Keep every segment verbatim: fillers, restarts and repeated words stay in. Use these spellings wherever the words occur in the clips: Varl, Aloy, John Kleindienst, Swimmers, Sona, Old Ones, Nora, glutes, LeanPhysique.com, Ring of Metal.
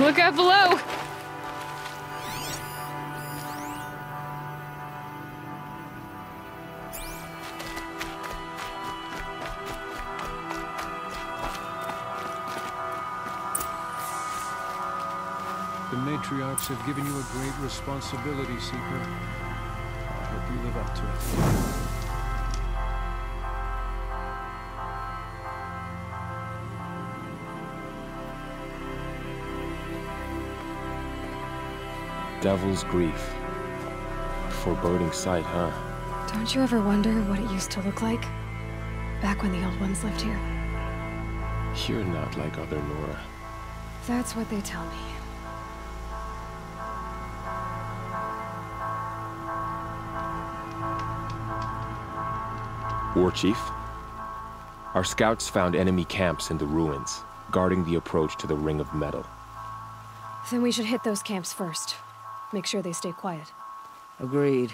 Look out below! The matriarchs have given you a great responsibility, Seeker. I hope you live up to it. Devil's grief. Foreboding sight, huh? Don't you ever wonder what it used to look like? Back when the Old Ones lived here? You're not like other Nora. That's what they tell me. War Chief? Our scouts found enemy camps in the ruins, guarding the approach to the Ring of Metal. Then we should hit those camps first. Make sure they stay quiet. Agreed.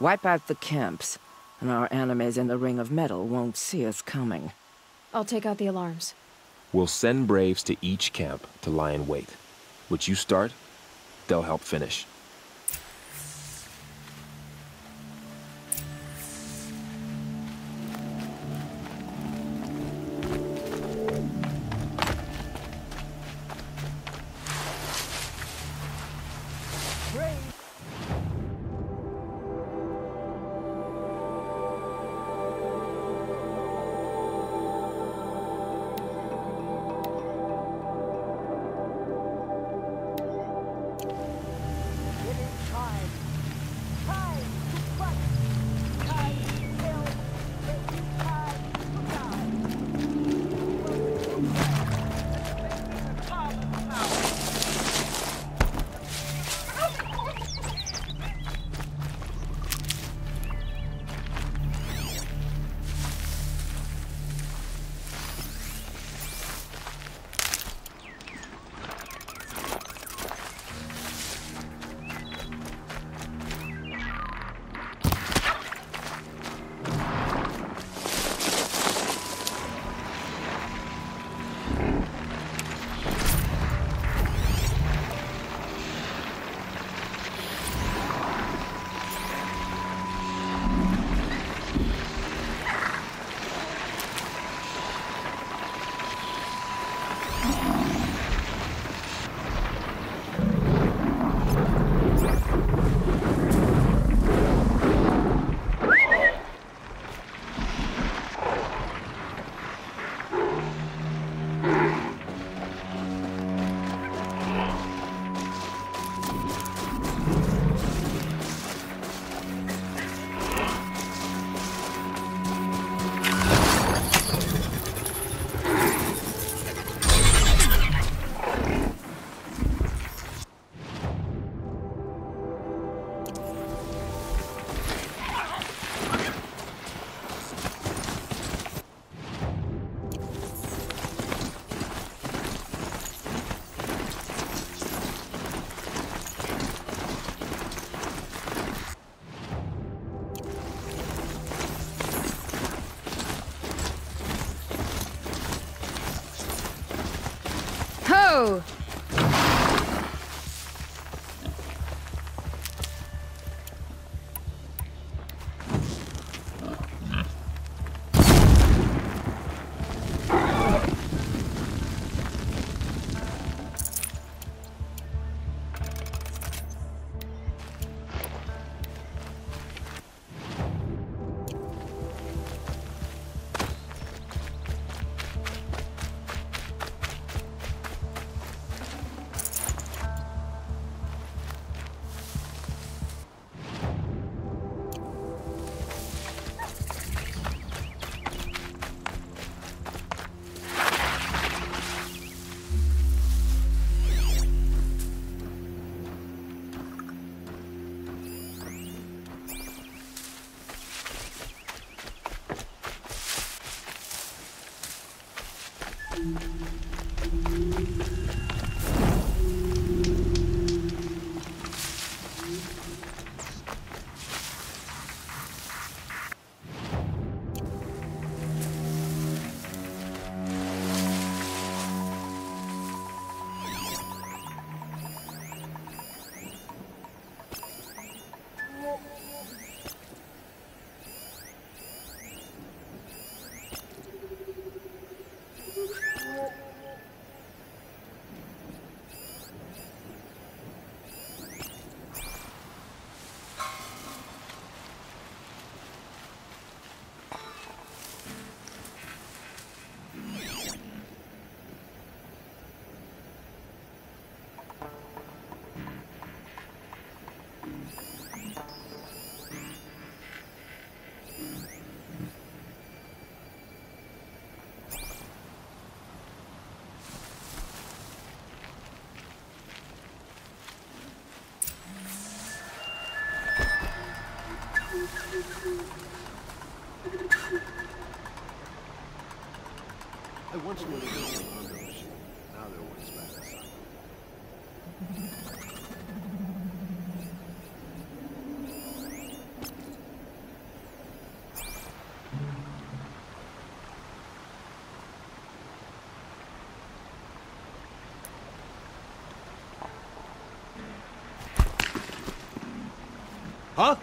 Wipe out the camps, and our enemies in the Ring of Metal won't see us coming. I'll take out the alarms. We'll send braves to each camp to lie in wait. What you start, they'll help finish. I once knew they were on the ocean. Now they're always back inside. Huh?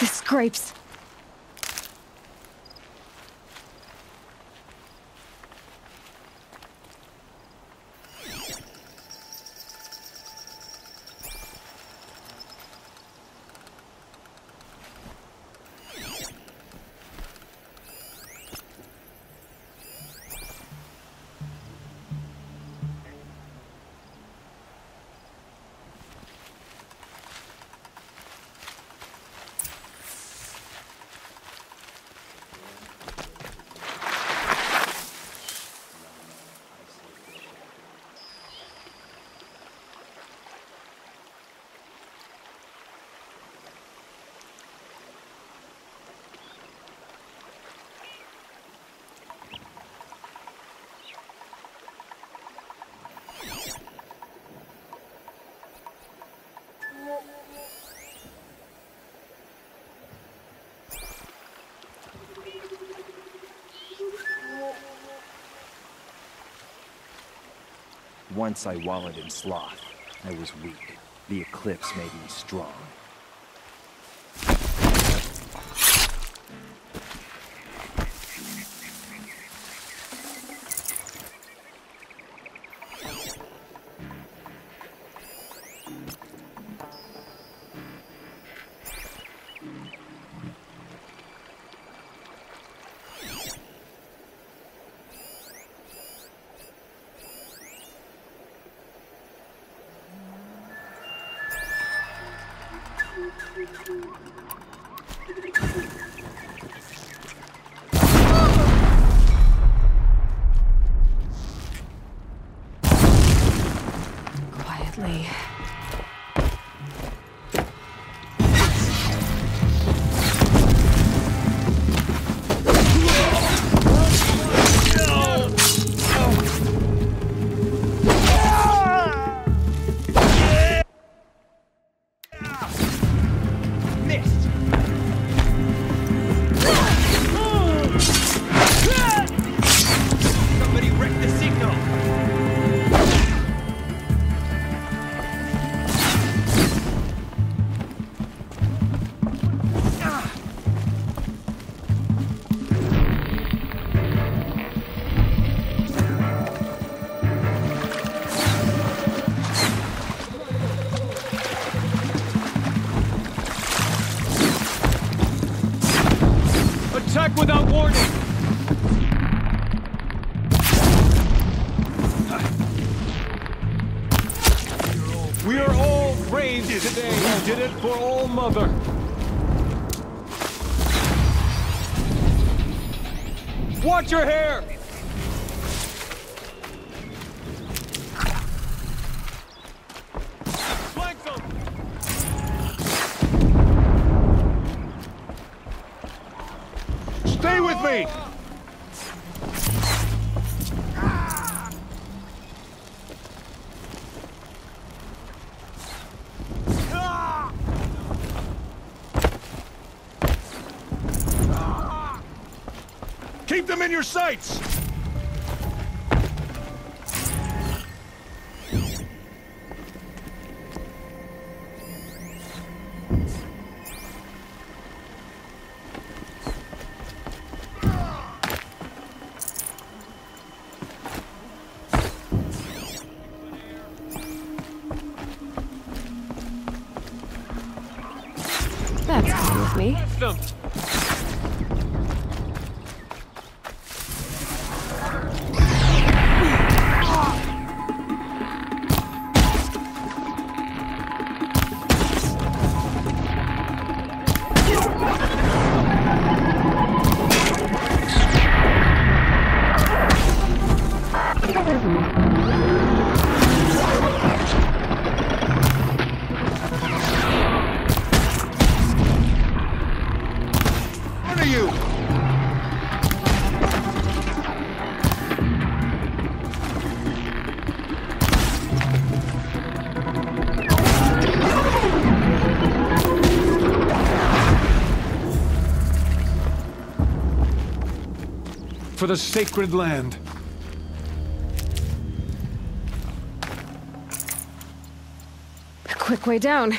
The scrapes. Once I wallowed in sloth, I was weak. The eclipse made me strong. We are all raised today. We did it for All Mother. Watch your hair! Stay with me! Keep them in your sights! That's fine with me. No. For the sacred land. A quick way down.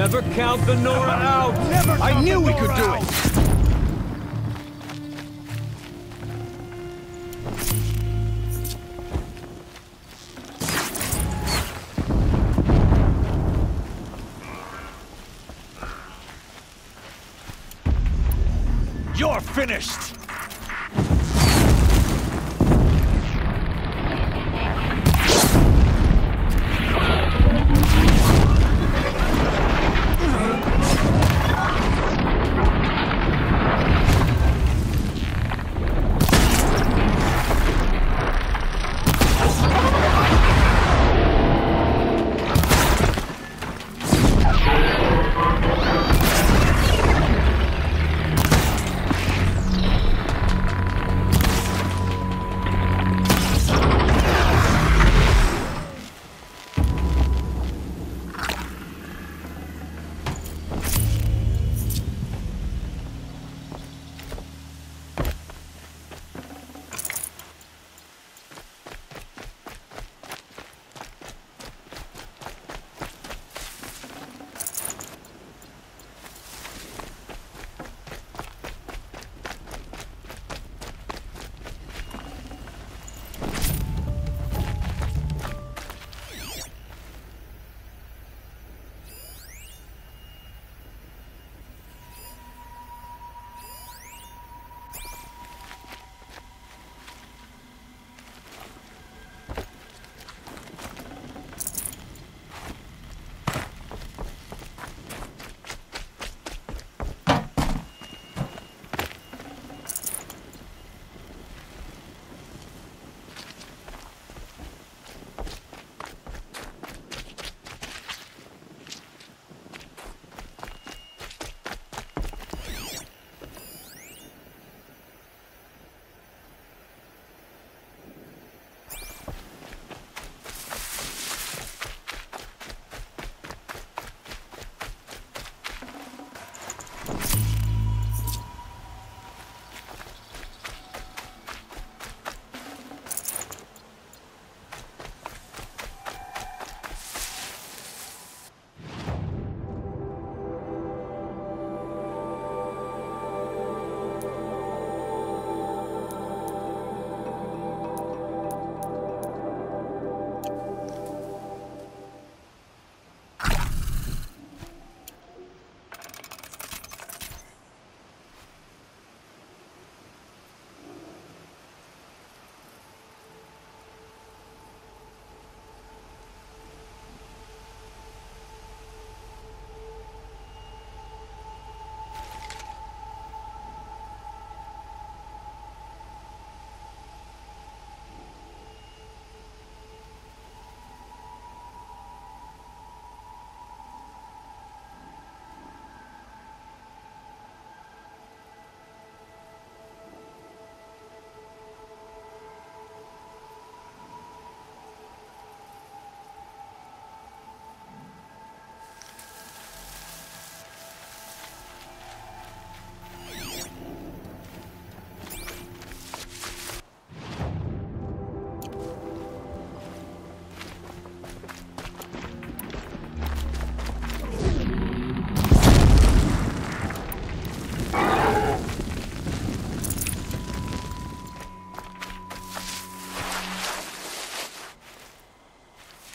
Never count the Nora out! Never count I knew we could do it! You're finished!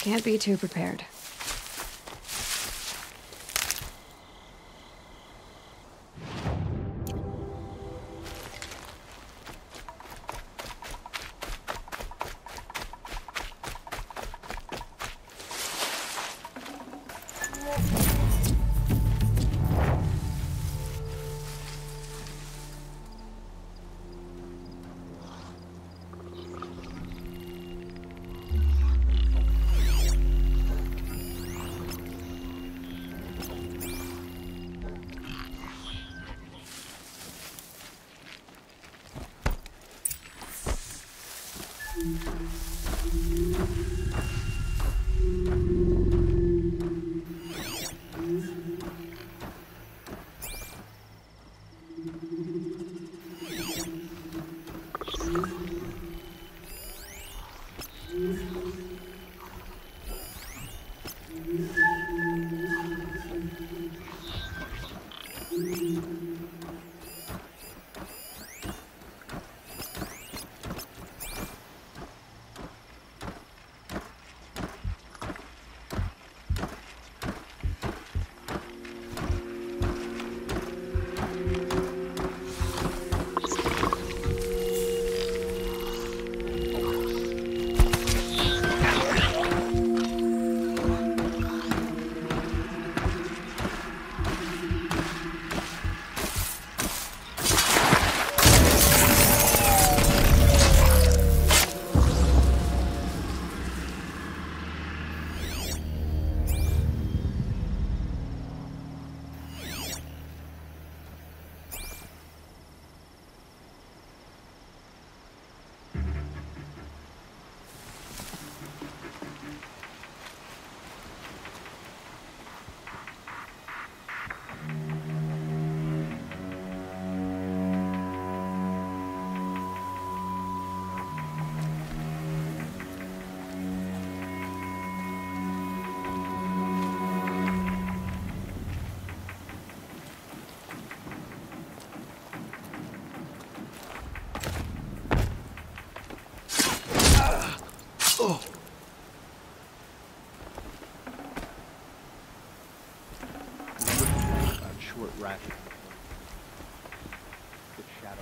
Can't be too prepared. rational the shadow.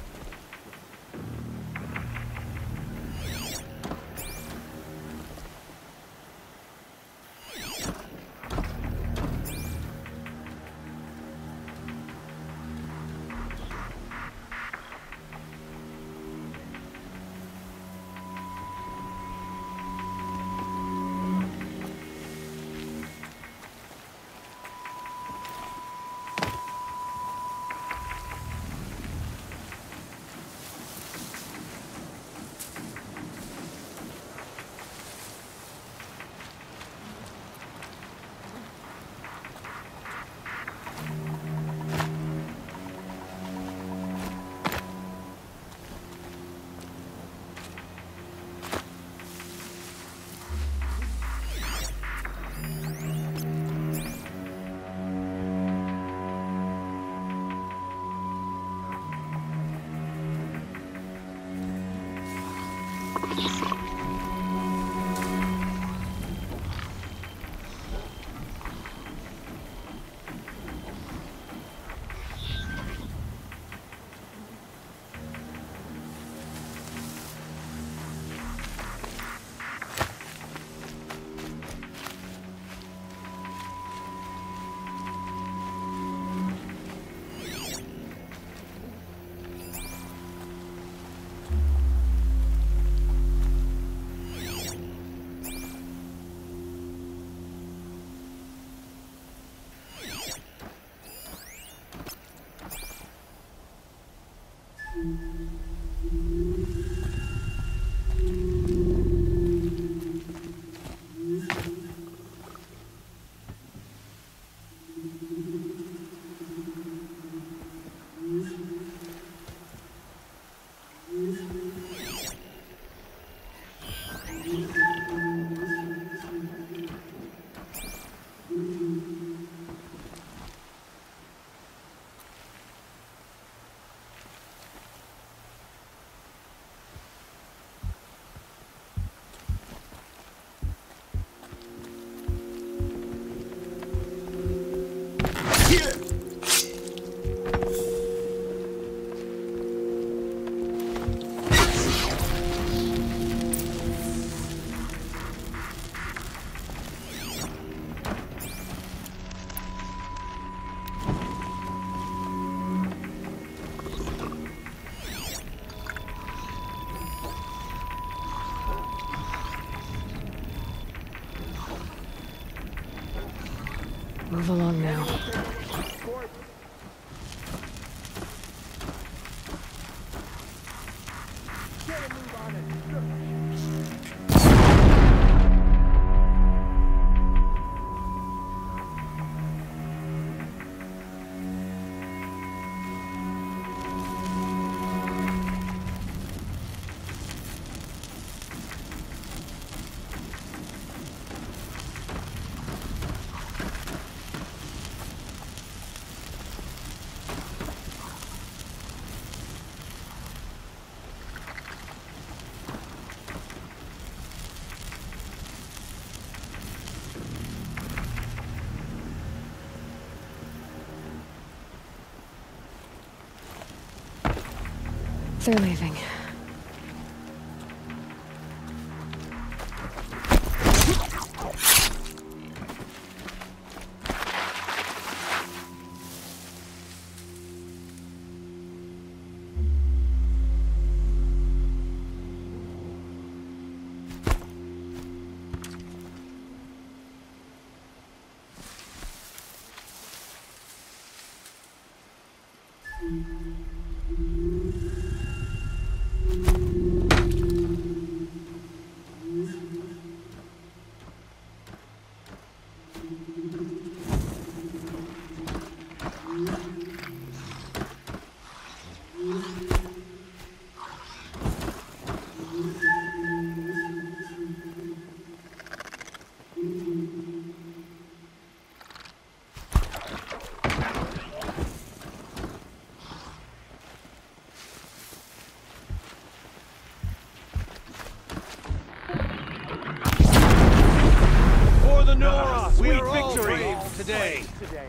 Move along now. They're leaving. Nora, we are all victory today. today.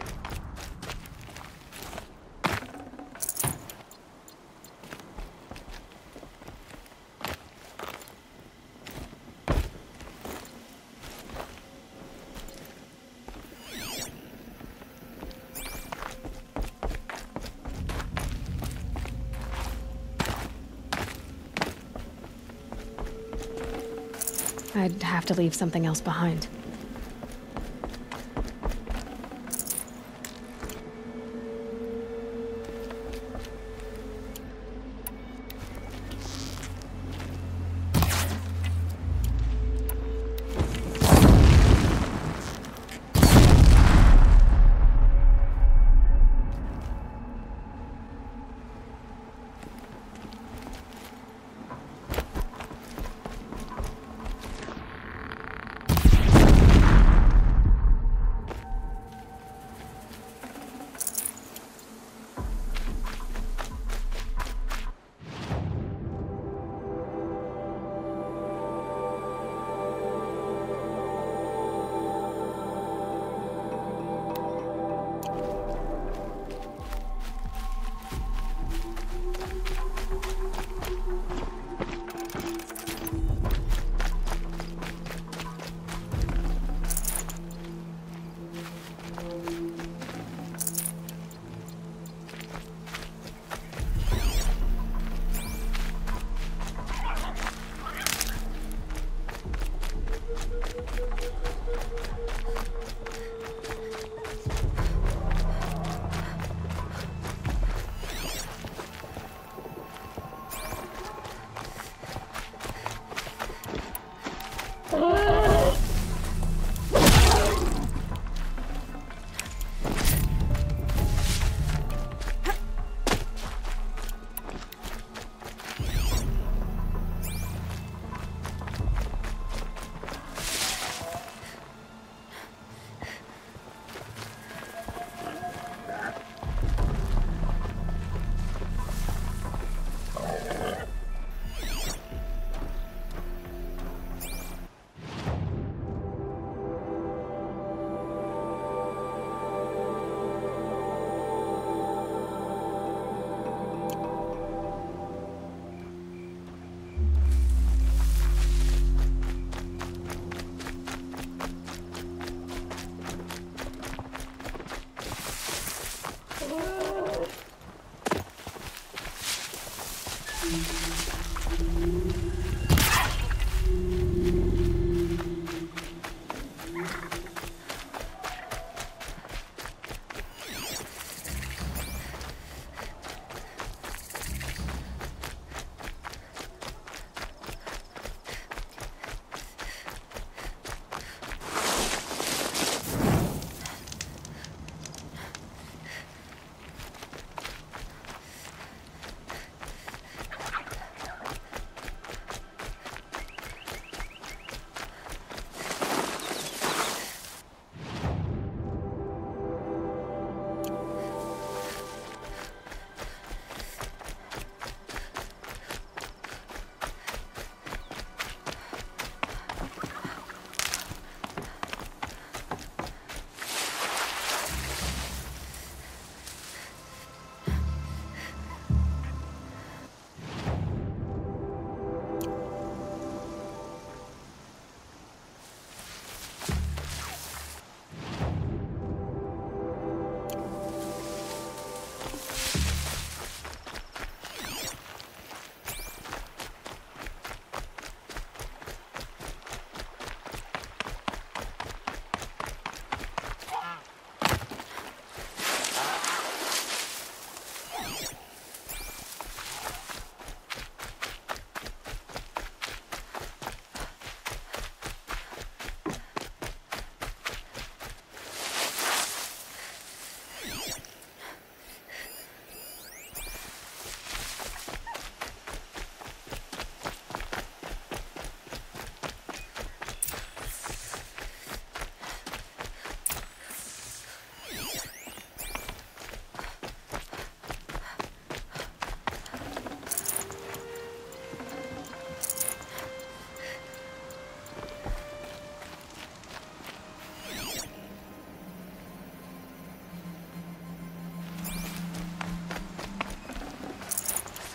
I'd have to leave something else behind.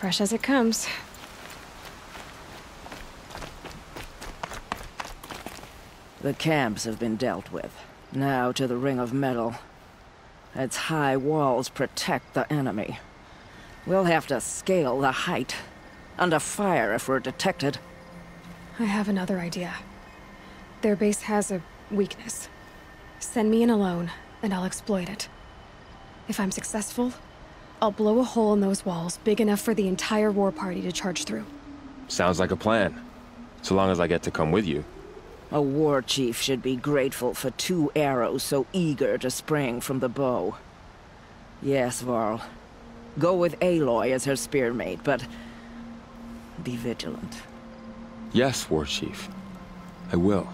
Fresh as it comes. The camps have been dealt with. Now to the Ring of Metal. Its high walls protect the enemy. We'll have to scale the height. Under fire if we're detected. I have another idea. Their base has a weakness. Send me in alone, and I'll exploit it. If I'm successful, I'll blow a hole in those walls big enough for the entire war party to charge through. Sounds like a plan. So long as I get to come with you. A war chief should be grateful for two arrows so eager to spring from the bow. Yes, Varl. Go with Aloy as her spearmate, but be vigilant. Yes, war chief. I will.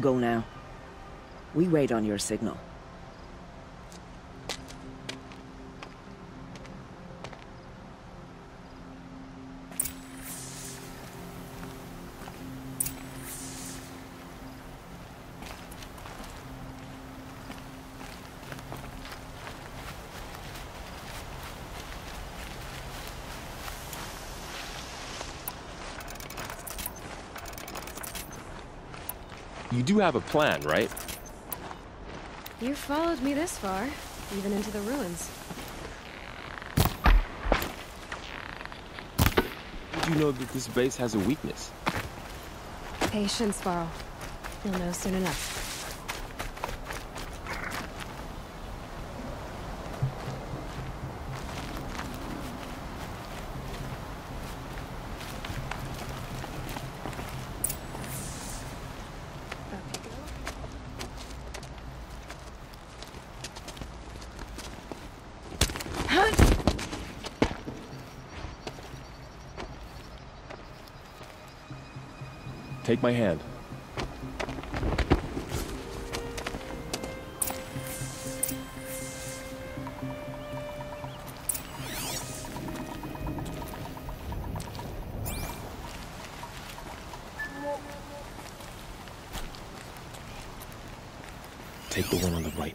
Go now. We wait on your signal. You do have a plan, right? You followed me this far, even into the ruins. How do you know that this base has a weakness? Patience, Varl. You'll know soon enough. Take my hand. Take the one on the right.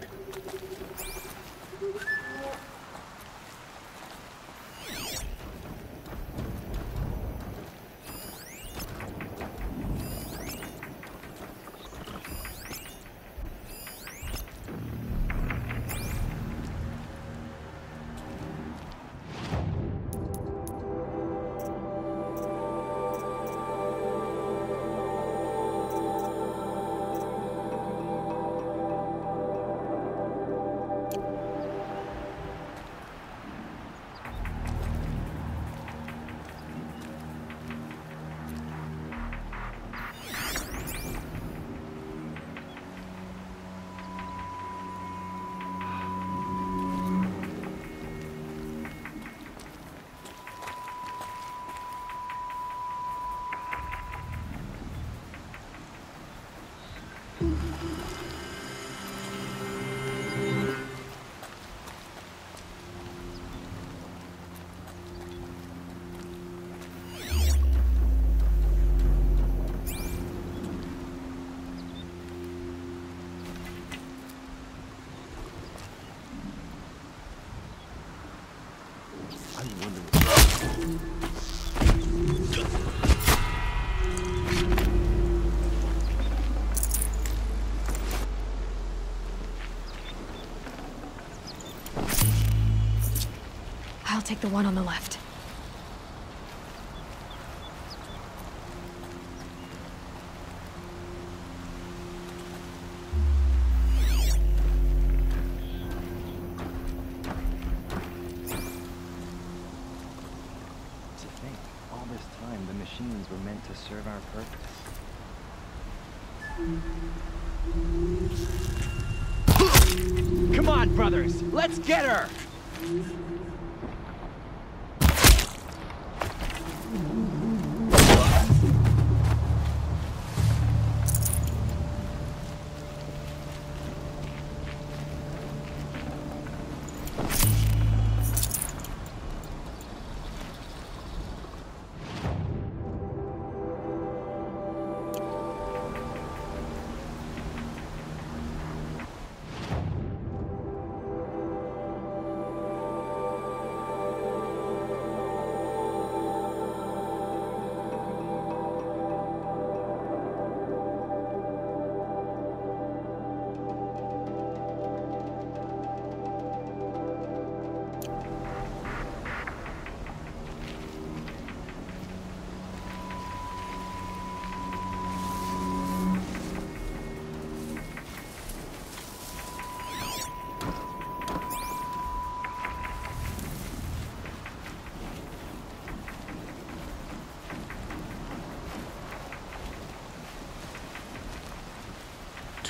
I'll take the one on the left. To think, all this time the machines were meant to serve our purpose. Come on, brothers! Let's get her!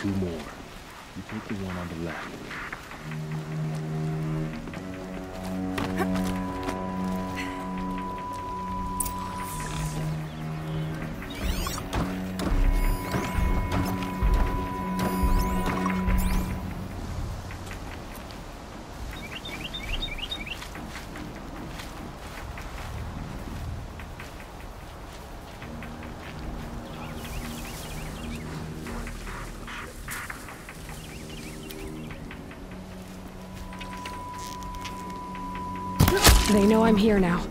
two more. You take the one on the left. They know I'm here now.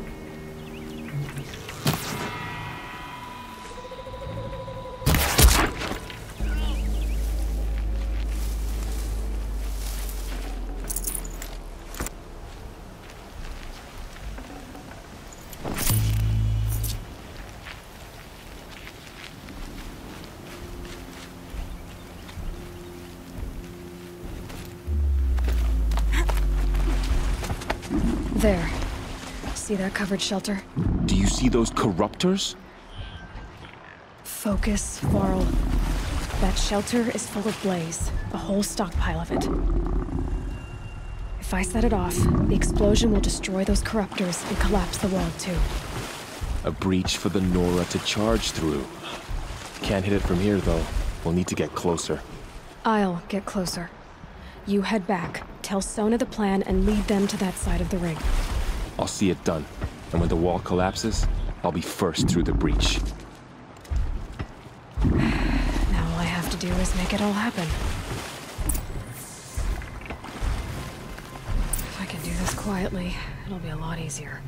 There. See that covered shelter? Do you see those corruptors? Focus, Varl. That shelter is full of blaze. A whole stockpile of it. If I set it off, the explosion will destroy those corruptors and collapse the wall too. A breach for the Nora to charge through. Can't hit it from here though. We'll need to get closer. I'll get closer. You head back, tell Sona the plan, and lead them to that side of the ring. I'll see it done, and when the wall collapses, I'll be first through the breach. Now all I have to do is make it all happen. If I can do this quietly, it'll be a lot easier.